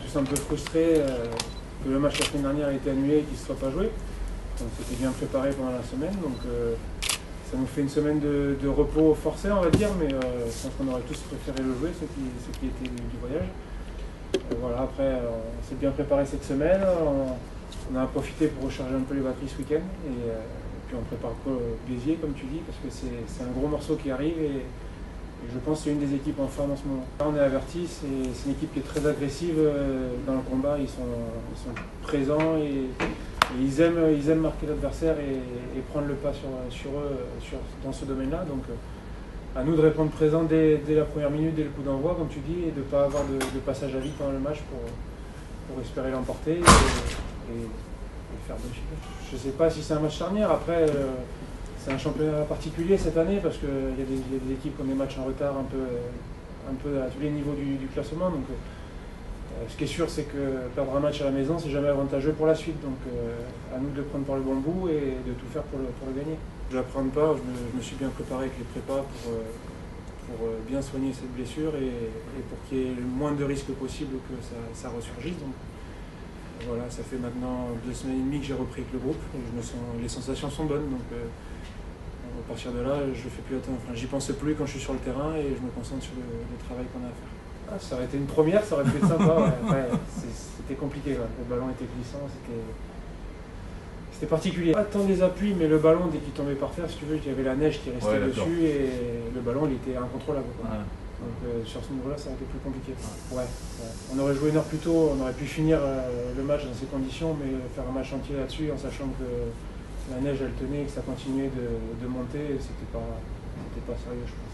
Tous un peu frustrés que le match la semaine dernière a été annulé et qu'il ne se soit pas joué. On s'était bien préparé pendant la semaine, donc ça nous fait une semaine de repos forcé, on va dire, mais je pense qu'on aurait tous préféré le jouer, ceux qui étaient du voyage. Voilà, après, on s'est bien préparé cette semaine, on a profité pour recharger un peu les batteries ce week-end, et puis on prépare Béziers, comme tu dis, parce que c'est un gros morceau qui arrive, et je pense que c'est une des équipes en forme en ce moment. Là, on est avertis, c'est une équipe qui est très agressive dans le combat, ils sont présents, et ils aiment marquer l'adversaire et prendre le pas sur eux dans ce domaine-là. Donc à nous de répondre présent dès la première minute, dès le coup d'envoi, comme tu dis, et de ne pas avoir de passage à vide pendant le match pour espérer l'emporter et faire deux chiffres. Je ne sais pas si c'est un match charnière. Après, c'est un championnat particulier cette année parce qu'il y a des équipes qui ont des matchs en retard un peu à tous les niveaux du classement. Donc, ce qui est sûr, c'est que perdre un match à la maison, c'est jamais avantageux pour la suite. Donc à nous de le prendre par le bon bout et de tout faire pour le gagner. Je ne l'apprends pas, je me suis bien préparé avec les prépas pour bien soigner cette blessure et pour qu'il y ait le moins de risques possible que ça ressurgisse. Donc voilà, ça fait maintenant 2 semaines et demie que j'ai repris avec le groupe. Et les sensations sont bonnes, donc à partir de là, je fais plus attention. Enfin, j'y pense plus quand je suis sur le terrain et je me concentre sur le travail qu'on a à faire. Ah, ça aurait été une première, ça aurait pu être sympa. Ouais, c'était compliqué, ouais. Le ballon était glissant, c'était particulier. Pas tant des appuis, mais le ballon, dès qu'il tombait par terre, si tu veux, il y avait la neige qui restait dessus et le ballon, il était incontrôlable. Quoi. Ouais. Donc sur ce niveau-là, ça aurait été plus compliqué. Ouais. Ouais. On aurait joué 1 heure plus tôt, on aurait pu finir le match dans ces conditions, mais faire un match entier là-dessus, en sachant que la neige, elle tenait, que ça continuait de monter, c'était pas sérieux, je pense.